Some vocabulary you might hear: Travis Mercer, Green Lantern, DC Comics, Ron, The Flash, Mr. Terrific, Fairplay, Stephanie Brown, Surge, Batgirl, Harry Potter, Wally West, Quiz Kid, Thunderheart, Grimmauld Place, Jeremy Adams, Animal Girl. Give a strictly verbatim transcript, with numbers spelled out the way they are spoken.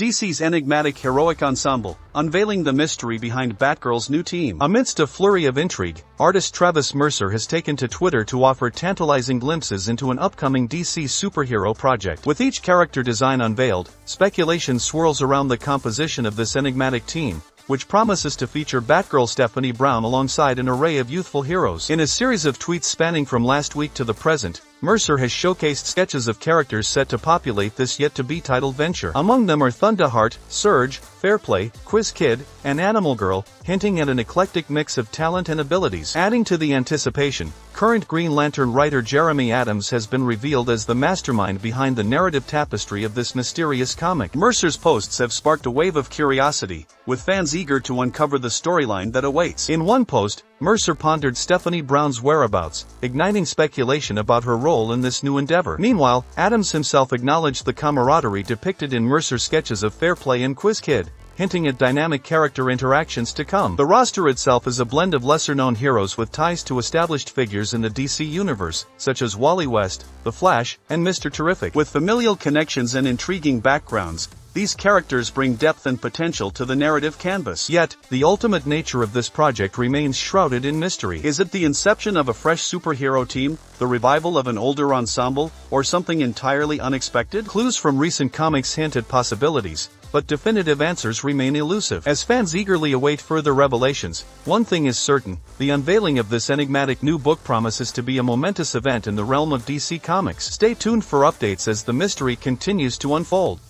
D C's enigmatic heroic ensemble, unveiling the mystery behind Batgirl's new team. Amidst a flurry of intrigue, artist Travis Mercer has taken to Twitter to offer tantalizing glimpses into an upcoming D C superhero project. With each character design unveiled, speculation swirls around the composition of this enigmatic team, which promises to feature Batgirl Stephanie Brown alongside an array of youthful heroes. In a series of tweets spanning from last week to the present, Mercer has showcased sketches of characters set to populate this yet-to-be-titled venture. Among them are Thunderheart, Surge, Fairplay, Quiz Kid, and Animal Girl, hinting at an eclectic mix of talent and abilities. Adding to the anticipation, current Green Lantern writer Jeremy Adams has been revealed as the mastermind behind the narrative tapestry of this mysterious comic. Mercer's posts have sparked a wave of curiosity, with fans eager to uncover the storyline that awaits. In one post, Mercer pondered Stephanie Brown's whereabouts, igniting speculation about her role in this new endeavor. Meanwhile, Adams himself acknowledged the camaraderie depicted in Mercer's sketches of Fairplay and Quiz Kid, hinting at dynamic character interactions to come. The roster itself is a blend of lesser-known heroes with ties to established figures in the D C universe, such as Wally West, The Flash, and Mister Terrific. With familial connections and intriguing backgrounds, these characters bring depth and potential to the narrative canvas. Yet, the ultimate nature of this project remains shrouded in mystery. Is it the inception of a fresh superhero team, the revival of an older ensemble, or something entirely unexpected? Clues from recent comics hint at possibilities, but definitive answers remain elusive. As fans eagerly await further revelations, one thing is certain: the unveiling of this enigmatic new book promises to be a momentous event in the realm of D C Comics. Stay tuned for updates as the mystery continues to unfold.